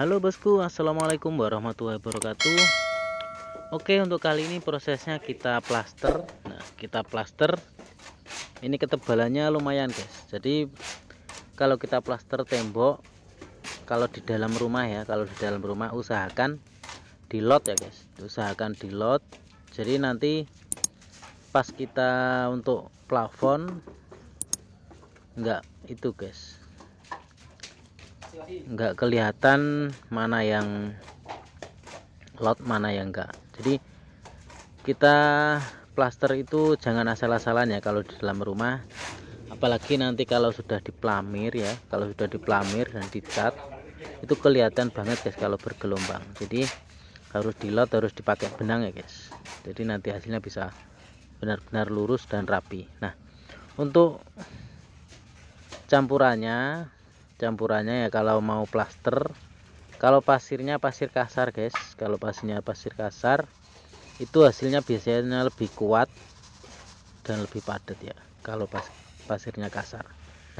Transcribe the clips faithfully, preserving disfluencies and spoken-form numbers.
Halo bosku, assalamualaikum warahmatullahi wabarakatuh. Oke, untuk kali ini prosesnya kita plaster. Nah, kita plaster ini ketebalannya lumayan guys. Jadi kalau kita plaster tembok, kalau di dalam rumah ya, kalau di dalam rumah usahakan di lot ya guys, usahakan di lot. Jadi nanti pas kita untuk plafon enggak itu guys, enggak kelihatan mana yang lot mana yang enggak. Jadi kita plaster itu jangan asal-asalan ya kalau di dalam rumah, apalagi nanti kalau sudah diplamir ya, kalau sudah diplamir dan dicat itu kelihatan banget guys kalau bergelombang. Jadi harus di lot, harus dipakai benang ya guys, jadi nanti hasilnya bisa benar-benar lurus dan rapi. Nah, untuk campurannya campurannya ya, kalau mau plaster, kalau pasirnya pasir kasar guys, kalau pasirnya pasir kasar itu hasilnya biasanya lebih kuat dan lebih padat ya kalau pas, pasirnya kasar.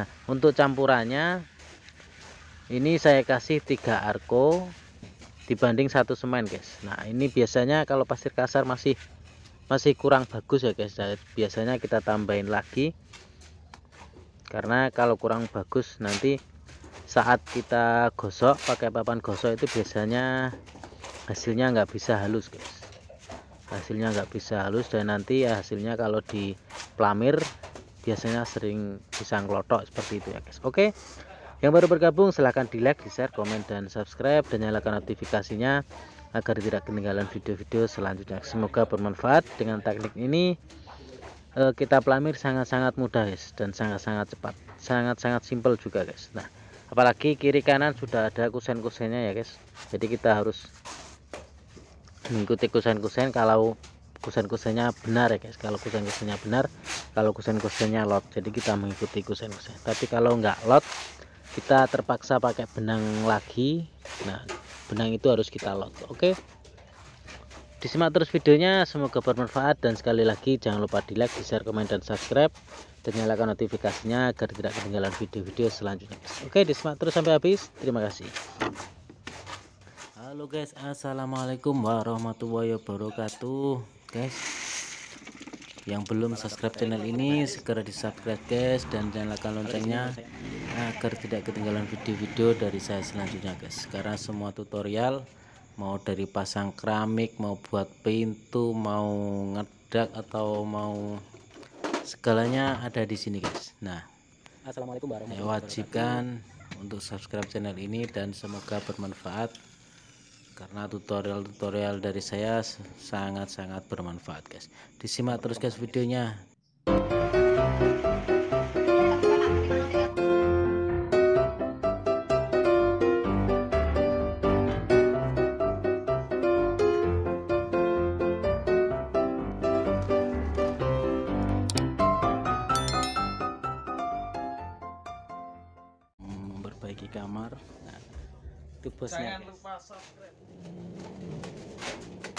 Nah, untuk campurannya ini saya kasih tiga arko dibanding satu semen guys. Nah, ini biasanya kalau pasir kasar masih masih kurang bagus ya guys, biasanya kita tambahin lagi karena kalau kurang bagus nanti saat kita gosok pakai papan gosok itu biasanya hasilnya nggak bisa halus guys, hasilnya nggak bisa halus, dan nanti ya hasilnya kalau di plamir biasanya sering bisa ngelotok seperti itu ya guys. Oke, yang baru bergabung silahkan di like, di share, komen, dan subscribe, dan nyalakan notifikasinya agar tidak ketinggalan video-video selanjutnya. Semoga bermanfaat. Dengan teknik ini kita plamir sangat-sangat mudah guys, dan sangat-sangat cepat, sangat-sangat simpel juga guys. Nah, apalagi kiri kanan sudah ada kusen-kusennya ya guys, jadi kita harus mengikuti kusen-kusen kalau kusen-kusennya benar ya guys, kalau kusen-kusennya benar, kalau kusen-kusennya lot jadi kita mengikuti kusen-kusen. Tapi kalau nggak lot kita terpaksa pakai benang lagi. Nah, benang itu harus kita lot. Oke, disimak terus videonya, semoga bermanfaat, dan sekali lagi jangan lupa di like, di share, komen, dan subscribe, dan nyalakan notifikasinya agar tidak ketinggalan video-video selanjutnya. Oke, disimak terus sampai habis, terima kasih. Halo guys, assalamualaikum warahmatullahi wabarakatuh guys. Yang belum subscribe channel ini segera di subscribe guys, dan nyalakan loncengnya agar tidak ketinggalan video-video dari saya selanjutnya guys, karena semua tutorial mau dari pasang keramik, mau buat pintu, mau ngedak, atau mau segalanya ada di sini guys. Nah, assalamualaikum warahmatullahi wabarakatuh. Wajibkan untuk subscribe channel ini dan semoga bermanfaat, karena tutorial-tutorial dari saya sangat-sangat bermanfaat guys. Disimak terus guys videonya. Memperbaiki kamar. Nah, itu bosnya. Jangan lupa subscribe.